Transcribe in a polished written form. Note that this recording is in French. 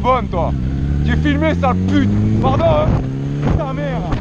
t'es bonne, toi. J'ai filmé, sale pute. Pardon, hein. Ta mère.